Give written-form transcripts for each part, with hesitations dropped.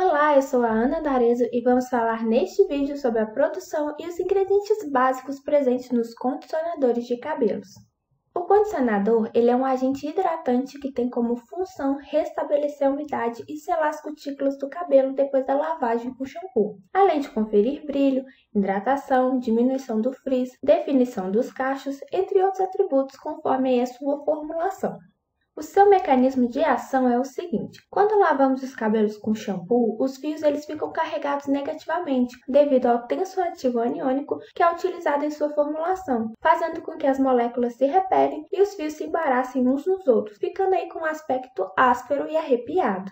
Olá, eu sou a Ana D'Arezzo e vamos falar neste vídeo sobre a produção e os ingredientes básicos presentes nos condicionadores de cabelos. O condicionador ele é um agente hidratante que tem como função restabelecer a umidade e selar as cutículas do cabelo depois da lavagem com shampoo, além de conferir brilho, hidratação, diminuição do frizz, definição dos cachos, entre outros atributos conforme a sua formulação. O seu mecanismo de ação é o seguinte: quando lavamos os cabelos com shampoo, os fios eles ficam carregados negativamente devido ao tensoativo aniônico que é utilizado em sua formulação, fazendo com que as moléculas se repelem e os fios se embaraçem uns nos outros, ficando aí com um aspecto áspero e arrepiado.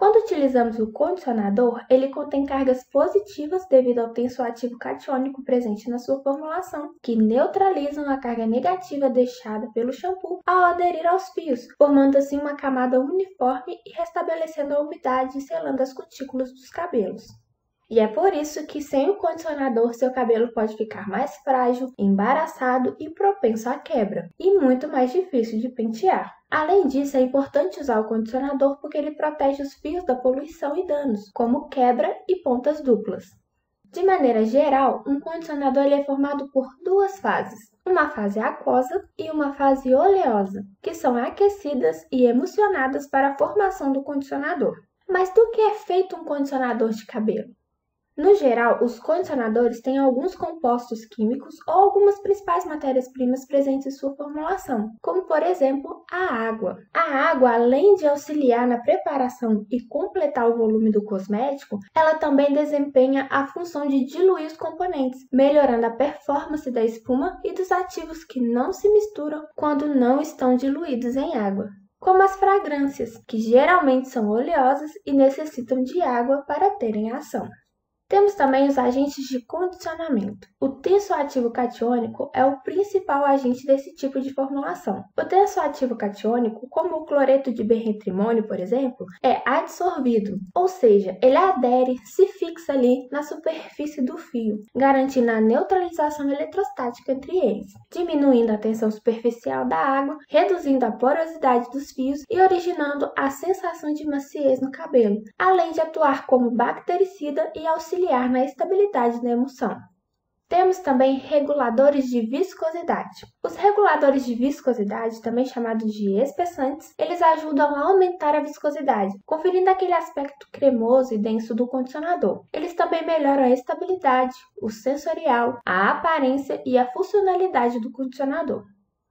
Quando utilizamos o condicionador, ele contém cargas positivas devido ao tensoativo catiônico presente na sua formulação, que neutralizam a carga negativa deixada pelo shampoo ao aderir aos fios, formando assim uma camada uniforme e restabelecendo a umidade e selando as cutículas dos cabelos. E é por isso que sem o condicionador seu cabelo pode ficar mais frágil, embaraçado e propenso à quebra, e muito mais difícil de pentear. Além disso, é importante usar o condicionador porque ele protege os fios da poluição e danos, como quebra e pontas duplas. De maneira geral, um condicionador ele é formado por duas fases, uma fase aquosa e uma fase oleosa, que são aquecidas e emulsionadas para a formação do condicionador. Mas do que é feito um condicionador de cabelo? No geral, os condicionadores têm alguns compostos químicos ou algumas principais matérias-primas presentes em sua formulação, como por exemplo a água. A água, além de auxiliar na preparação e completar o volume do cosmético, ela também desempenha a função de diluir os componentes, melhorando a performance da espuma e dos ativos que não se misturam quando não estão diluídos em água, como as fragrâncias, que geralmente são oleosas e necessitam de água para terem ação. Temos também os agentes de condicionamento. O tensoativo catiônico é o principal agente desse tipo de formulação. O tensoativo catiônico, como o cloreto de behentrimônio, por exemplo, é adsorvido, ou seja, ele adere, se fixa ali na superfície do fio, garantindo a neutralização eletrostática entre eles, diminuindo a tensão superficial da água, reduzindo a porosidade dos fios e originando a sensação de maciez no cabelo, além de atuar como bactericida e auxiliar na estabilidade da emulsão. Temos também reguladores de viscosidade. Os reguladores de viscosidade, também chamados de espessantes, eles ajudam a aumentar a viscosidade, conferindo aquele aspecto cremoso e denso do condicionador. Eles também melhoram a estabilidade, o sensorial, a aparência e a funcionalidade do condicionador.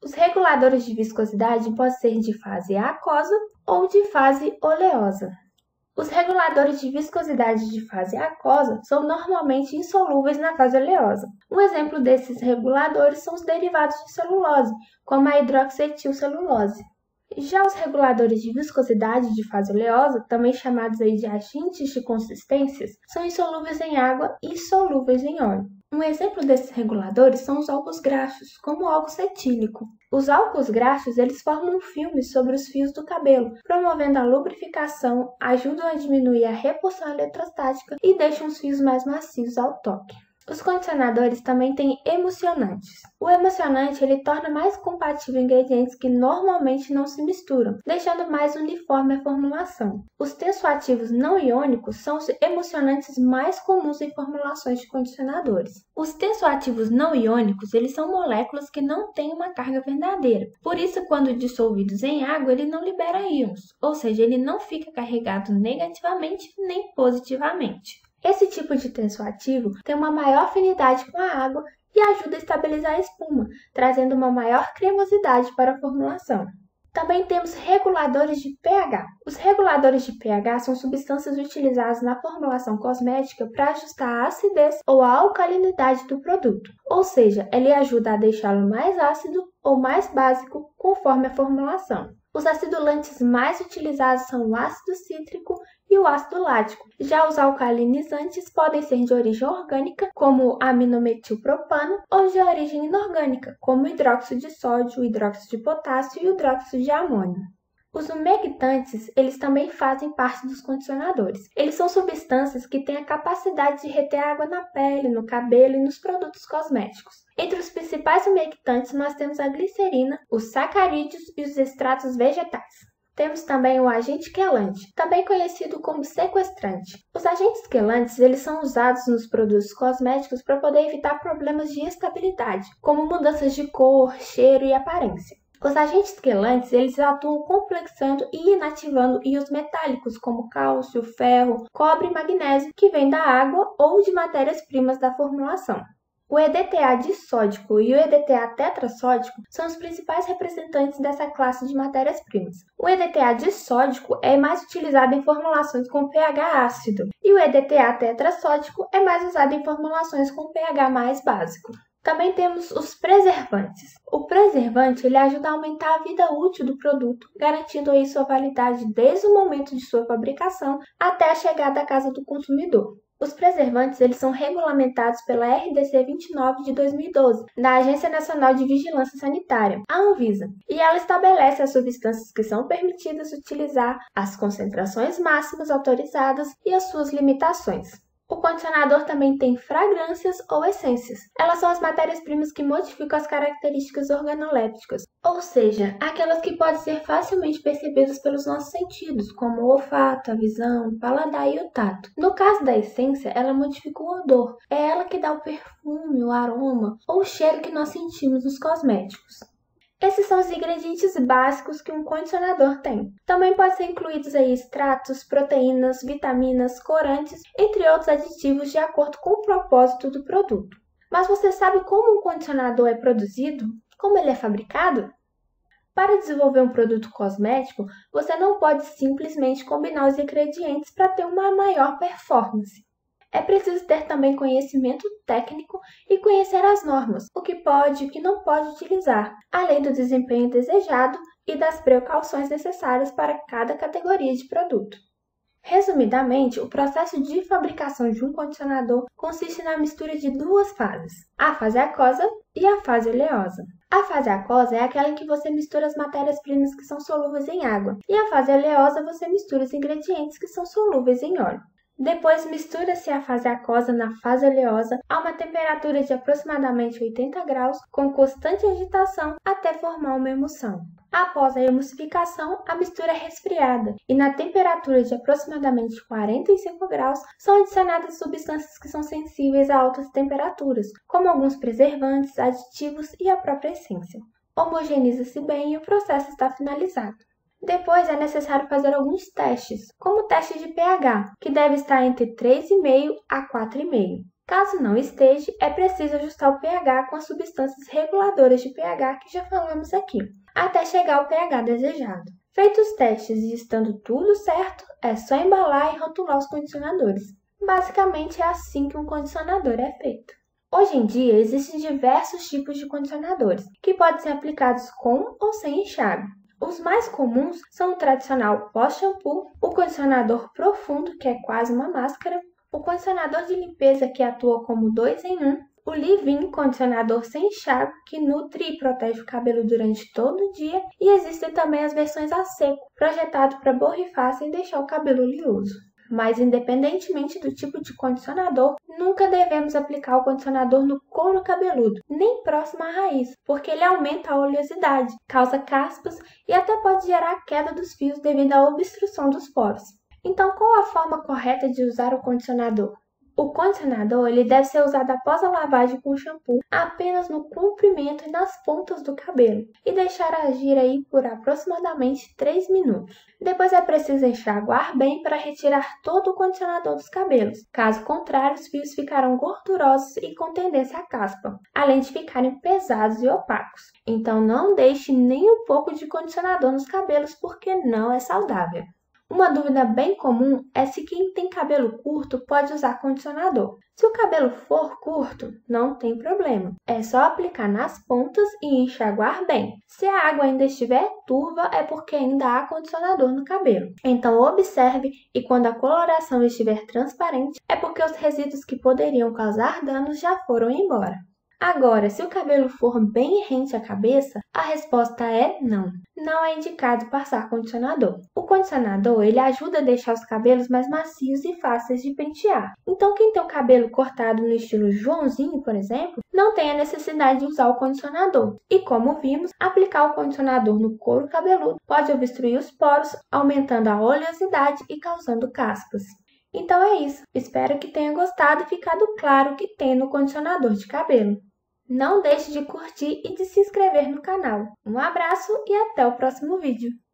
Os reguladores de viscosidade podem ser de fase aquosa ou de fase oleosa. Os reguladores de viscosidade de fase aquosa são normalmente insolúveis na fase oleosa. Um exemplo desses reguladores são os derivados de celulose, como a hidroxetilcelulose. Já os reguladores de viscosidade de fase oleosa, também chamados aí de agentes de consistências, são insolúveis em água e solúveis em óleo. Um exemplo desses reguladores são os álcools graxos, como o álcool cetílico. Os álcools graxos eles formam um filme sobre os fios do cabelo, promovendo a lubrificação, ajudam a diminuir a repulsão eletrostática e deixam os fios mais macios ao toque. Os condicionadores também têm emulsionantes. O emulsionante ele torna mais compatível ingredientes que normalmente não se misturam, deixando mais uniforme a formulação. Os tensoativos não iônicos são os emulsionantes mais comuns em formulações de condicionadores. Os tensoativos não iônicos eles são moléculas que não têm uma carga verdadeira. Por isso, quando dissolvidos em água, ele não libera íons, ou seja, ele não fica carregado negativamente nem positivamente. Esse tipo de tensoativo tem uma maior afinidade com a água e ajuda a estabilizar a espuma, trazendo uma maior cremosidade para a formulação. Também temos reguladores de pH. Os reguladores de pH são substâncias utilizadas na formulação cosmética para ajustar a acidez ou a alcalinidade do produto, ou seja, ele ajuda a deixá-lo mais ácido ou mais básico conforme a formulação. Os acidulantes mais utilizados são o ácido cítrico e o ácido lático. Já os alcalinizantes podem ser de origem orgânica, como o aminometilpropano, ou de origem inorgânica, como o hidróxido de sódio, o hidróxido de potássio e o hidróxido de amônio. Os umectantes, eles também fazem parte dos condicionadores. Eles são substâncias que têm a capacidade de reter água na pele, no cabelo e nos produtos cosméticos. Entre os principais umectantes, nós temos a glicerina, os sacarídeos e os extratos vegetais. Temos também o agente quelante, também conhecido como sequestrante. Os agentes quelantes, eles são usados nos produtos cosméticos para poder evitar problemas de estabilidade, como mudanças de cor, cheiro e aparência. Os agentes quelantes, eles atuam complexando e inativando íons metálicos como cálcio, ferro, cobre e magnésio, que vêm da água ou de matérias-primas da formulação. O EDTA dissódico e o EDTA tetrasódico são os principais representantes dessa classe de matérias-primas. O EDTA dissódico é mais utilizado em formulações com pH ácido e o EDTA tetrasódico é mais usado em formulações com pH mais básico. Também temos os preservantes. O preservante ele ajuda a aumentar a vida útil do produto, garantindo aí sua validade desde o momento de sua fabricação até a chegada à casa do consumidor. Os preservantes eles são regulamentados pela RDC 29 de 2012, da Agência Nacional de Vigilância Sanitária, a Anvisa, e ela estabelece as substâncias que são permitidas utilizar, as concentrações máximas autorizadas e as suas limitações. O condicionador também tem fragrâncias ou essências. Elas são as matérias-primas que modificam as características organolépticas, ou seja, aquelas que podem ser facilmente percebidas pelos nossos sentidos, como o olfato, a visão, o paladar e o tato. No caso da essência, ela modifica o odor. É ela que dá o perfume, o aroma ou o cheiro que nós sentimos nos cosméticos. Esses são os ingredientes básicos que um condicionador tem. Também podem ser incluídos aí extratos, proteínas, vitaminas, corantes, entre outros aditivos de acordo com o propósito do produto. Mas você sabe como um condicionador é produzido? Como ele é fabricado? Para desenvolver um produto cosmético, você não pode simplesmente combinar os ingredientes para ter uma maior performance. É preciso ter também conhecimento técnico e conhecer as normas, o que pode e o que não pode utilizar, além do desempenho desejado e das precauções necessárias para cada categoria de produto. Resumidamente, o processo de fabricação de um condicionador consiste na mistura de duas fases, a fase aquosa e a fase oleosa. A fase aquosa é aquela em que você mistura as matérias-primas que são solúveis em água, e a fase oleosa você mistura os ingredientes que são solúveis em óleo. Depois, mistura-se a fase aquosa na fase oleosa a uma temperatura de aproximadamente 80 graus, com constante agitação, até formar uma emulsão. Após a emulsificação, a mistura é resfriada e, na temperatura de aproximadamente 45 graus, são adicionadas substâncias que são sensíveis a altas temperaturas, como alguns preservantes, aditivos e a própria essência. Homogeneiza-se bem e o processo está finalizado. Depois, é necessário fazer alguns testes, como o teste de pH, que deve estar entre 3,5 a 4,5. Caso não esteja, é preciso ajustar o pH com as substâncias reguladoras de pH que já falamos aqui, até chegar ao pH desejado. Feitos os testes e estando tudo certo, é só embalar e rotular os condicionadores. Basicamente, é assim que um condicionador é feito. Hoje em dia, existem diversos tipos de condicionadores, que podem ser aplicados com ou sem enxágue. Os mais comuns são o tradicional pós-shampoo, o condicionador profundo, que é quase uma máscara, o condicionador de limpeza, que atua como 2 em 1, o leave-in, condicionador sem enxágue, que nutre e protege o cabelo durante todo o dia, e existem também as versões a seco, projetado para borrifar sem deixar o cabelo oleoso. Mas, independentemente do tipo de condicionador, nunca devemos aplicar o condicionador no couro cabeludo, nem próximo à raiz, porque ele aumenta a oleosidade, causa caspas e até pode gerar a queda dos fios devido à obstrução dos poros. Então, qual a forma correta de usar o condicionador? O condicionador ele deve ser usado após a lavagem com shampoo, apenas no comprimento e nas pontas do cabelo, e deixar agir aí por aproximadamente 3 minutos. Depois é preciso enxaguar bem para retirar todo o condicionador dos cabelos, caso contrário os fios ficarão gordurosos e com tendência à caspa, além de ficarem pesados e opacos. Então não deixe nem um pouco de condicionador nos cabelos porque não é saudável. Uma dúvida bem comum é se quem tem cabelo curto pode usar condicionador. Se o cabelo for curto, não tem problema. É só aplicar nas pontas e enxaguar bem. Se a água ainda estiver turva, é porque ainda há condicionador no cabelo. Então observe e quando a coloração estiver transparente, é porque os resíduos que poderiam causar danos já foram embora. Agora, se o cabelo for bem rente à cabeça, a resposta é não. Não é indicado passar condicionador. O condicionador, ele ajuda a deixar os cabelos mais macios e fáceis de pentear. Então, quem tem o cabelo cortado no estilo Joãozinho, por exemplo, não tem a necessidade de usar o condicionador. E como vimos, aplicar o condicionador no couro cabeludo pode obstruir os poros, aumentando a oleosidade e causando caspas. Então é isso. Espero que tenha gostado e ficado claro o que tem no condicionador de cabelo. Não deixe de curtir e de se inscrever no canal. Um abraço e até o próximo vídeo!